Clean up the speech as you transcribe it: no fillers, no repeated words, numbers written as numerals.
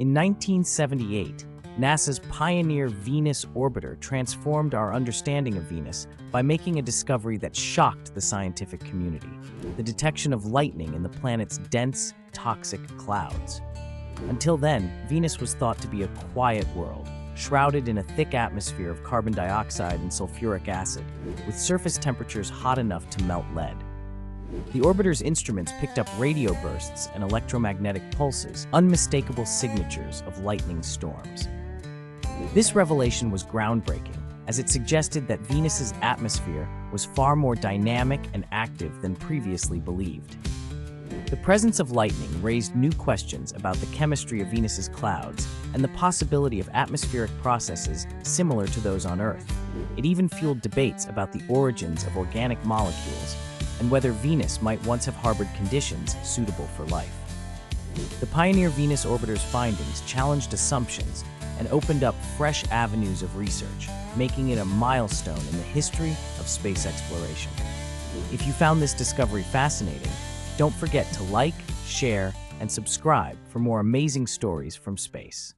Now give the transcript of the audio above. In 1978, NASA's Pioneer Venus Orbiter transformed our understanding of Venus by making a discovery that shocked the scientific community: the detection of lightning in the planet's dense, toxic clouds. Until then, Venus was thought to be a quiet world, shrouded in a thick atmosphere of carbon dioxide and sulfuric acid, with surface temperatures hot enough to melt lead. The orbiter's instruments picked up radio bursts and electromagnetic pulses, unmistakable signatures of lightning storms. This revelation was groundbreaking, as it suggested that Venus's atmosphere was far more dynamic and active than previously believed. The presence of lightning raised new questions about the chemistry of Venus's clouds and the possibility of atmospheric processes similar to those on Earth. It even fueled debates about the origins of organic molecules and whether Venus might once have harbored conditions suitable for life. The Pioneer Venus Orbiter's findings challenged assumptions and opened up fresh avenues of research, making it a milestone in the history of space exploration. If you found this discovery fascinating, don't forget to like, share, and subscribe for more amazing stories from space.